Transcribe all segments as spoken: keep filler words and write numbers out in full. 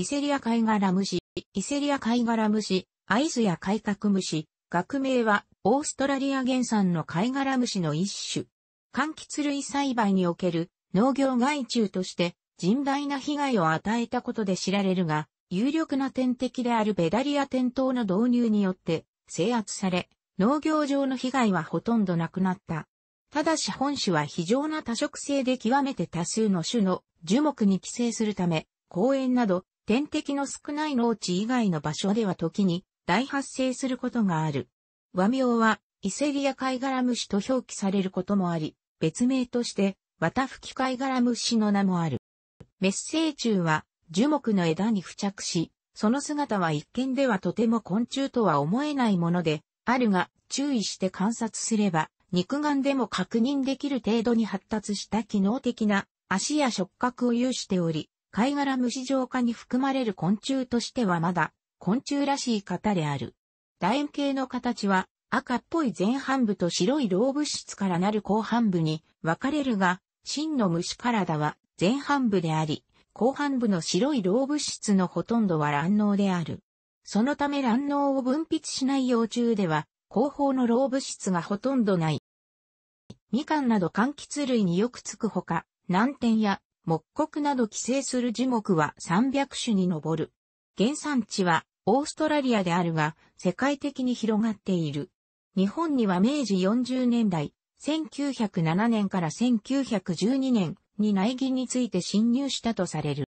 イセリアカイガラムシ、イセリアカイガラムシ、アイズやカイカクムシ、学名はオーストラリア原産のカイガラムシの一種。柑橘類栽培における農業害虫として甚大な被害を与えたことで知られるが、有力な天敵であるベダリアテントウの導入によって制圧され、農業上の被害はほとんどなくなった。ただし本種は非常な多色性で極めて多数の種の樹木に寄生するため、公園など天敵の少ない農地以外の場所では時に大発生することがある。和名はイセリアカイガラムシと表記されることもあり、別名としてワタフキカイガラムシの名もある。雌成虫は樹木の枝に付着し、その姿は一見ではとても昆虫とは思えないものであるが、注意して観察すれば肉眼でも確認できる程度に発達した機能的な足や触覚を有しており、カイガラムシ上科に含まれる昆虫としてはまだ昆虫らしい型である。楕円形の形は赤っぽい前半部と白い老物質からなる後半部に分かれるが、真の虫体は前半部であり、後半部の白い老物質のほとんどは卵嚢である。そのため卵嚢を分泌しない幼虫では後方の老物質がほとんどない。みかんなど柑橘類によくつくほか、南天や木樗など寄生する樹木はさんびゃく種に上る。原産地はオーストラリアであるが、世界的に広がっている。日本には明治よんじゅうねんだい、せんきゅうひゃくななねんからせんきゅうひゃくじゅうにねんに苗木について侵入したとされる。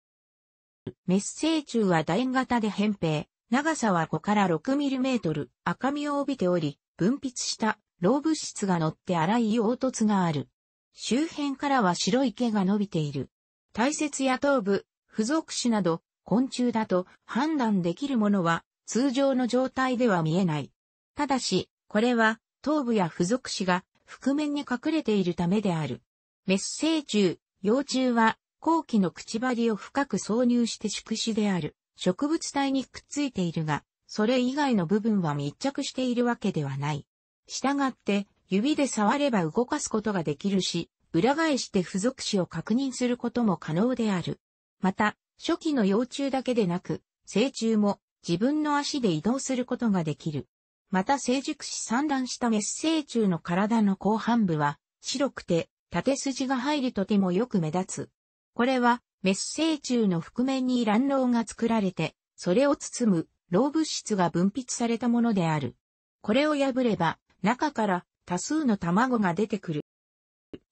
雌成虫は楕円型で扁平、長さはごからろくミリメートル、赤みを帯びており、分泌した老物質が乗って粗い凹凸がある。周辺からは白い毛が伸びている。体節や頭部、付属種など、昆虫だと判断できるものは通常の状態では見えない。ただし、これは頭部や付属種が腹面に隠れているためである。雌成虫、幼虫は後期のくちばりを深く挿入して宿主である植物体にくっついているが、それ以外の部分は密着しているわけではない。したがって指で触れば動かすことができるし、裏返して付属種を確認することも可能である。また、初期の幼虫だけでなく、成虫も自分の足で移動することができる。また成熟し産卵した雌成虫の体の後半部は白くて縦筋が入りとてもよく目立つ。これは雌成虫の腹面に卵嚢が作られて、それを包む老物質が分泌されたものである。これを破れば中から多数の卵が出てくる。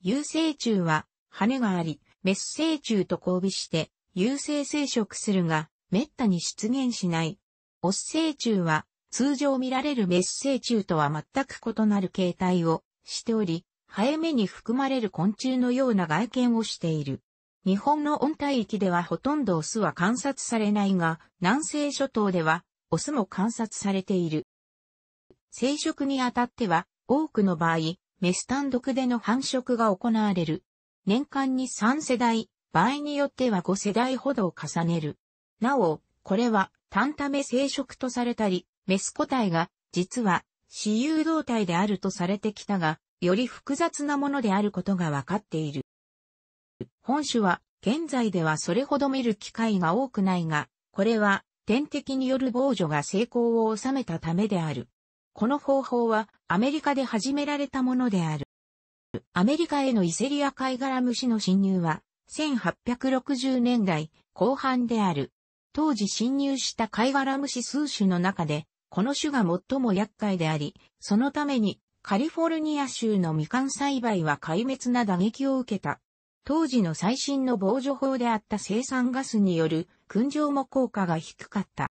有性虫は羽があり、雌成虫と交尾して、有性生殖するが、めったに出現しない。雄性虫は、通常見られる雌性虫とは全く異なる形態をしており、生え目に含まれる昆虫のような外見をしている。日本の温帯域ではほとんどオスは観察されないが、南西諸島ではオスも観察されている。生殖にあたっては、多くの場合、メス単独での繁殖が行われる。年間にさんせだい。場合によってはごせだいほどを重ねる。なお、これは単多目生殖とされたり、メス個体が実は雌雄同体であるとされてきたが、より複雑なものであることがわかっている。本種は現在ではそれほど見る機会が多くないが、これは天敵による防除が成功を収めたためである。この方法はアメリカで始められたものである。アメリカへのイセリアカイガラムシの侵入は、せんはっぴゃくろくじゅうねんだいこう半である。当時侵入したカイガラムシ数種の中で、この種が最も厄介であり、そのためにカリフォルニア州のみかん栽培は壊滅な打撃を受けた。当時の最新の防除法であった青酸ガスによる燻蒸も効果が低かった。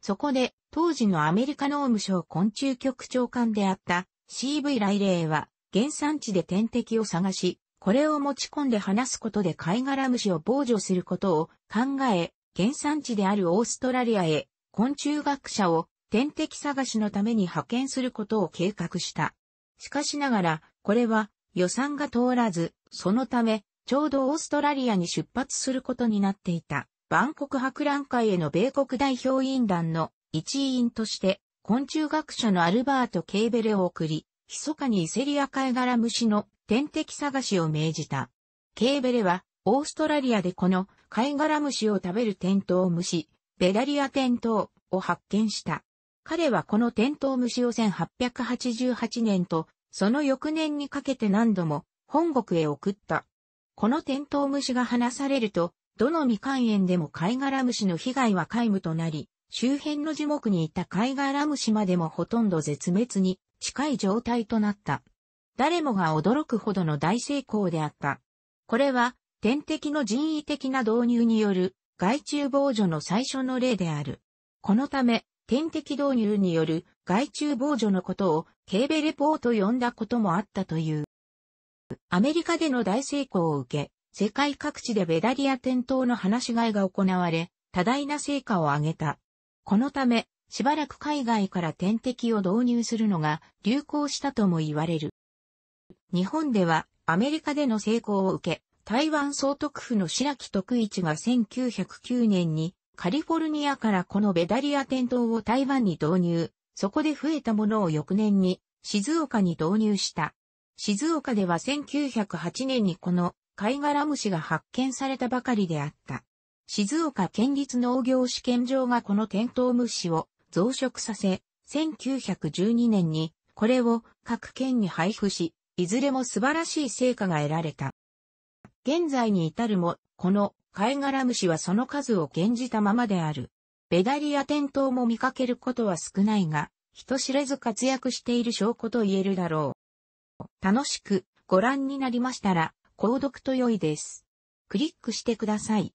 そこで、当時のアメリカ農務省昆虫局長官であった シーブイ ライレイは原産地で天敵を探し、これを持ち込んで放すことでカイガラムシを防除することを考え、原産地であるオーストラリアへ昆虫学者を天敵探しのために派遣することを計画した。しかしながら、これは予算が通らず、そのため、ちょうどオーストラリアに出発することになっていた、万国博覧会への米国代表委員団の一員として、昆虫学者のアルバート・ケーベレを送り、密かにイセリアカイガラムシの天敵探しを命じた。ケーベレは、オーストラリアでこの貝殻虫を食べるテントウムシ、ベダリアテントウを発見した。彼はこのテントウムシをせんはっぴゃくはちじゅうはちねんと、その翌年にかけて何度も本国へ送った。このテントウムシが放されると、どの未開園でも貝殻虫の被害は皆無となり、周辺の樹木にいた貝殻虫までもほとんど絶滅に近い状態となった。誰もが驚くほどの大成功であった。これは、天敵の人為的な導入による害虫防除の最初の例である。このため、天敵導入による害虫防除のことをケーベレ法と呼んだこともあったという。アメリカでの大成功を受け、世界各地でベダリアテントウの放し飼いが行われ、多大な成果を上げた。このため、しばらく海外から天敵を導入するのが流行したとも言われる。日本ではアメリカでの成功を受け、台湾総督府の白木徳一がせんきゅうひゃくきゅうねんにカリフォルニアからこのベダリアテントウを台湾に導入、そこで増えたものを翌年に静岡に導入した。静岡ではせんきゅうひゃくはちねんにこの貝殻虫が発見されたばかりであった。静岡県立農業試験場がこのテントウムシを増殖させ、せんきゅうひゃくじゅうにねんにこれを各県に配布し、いずれも素晴らしい成果が得られた。現在に至るも、この貝殻虫はその数を減じたままである。ベダリアテントウも見かけることは少ないが、人知れず活躍している証拠と言えるだろう。楽しくご覧になりましたら、購読と良いです。クリックしてください。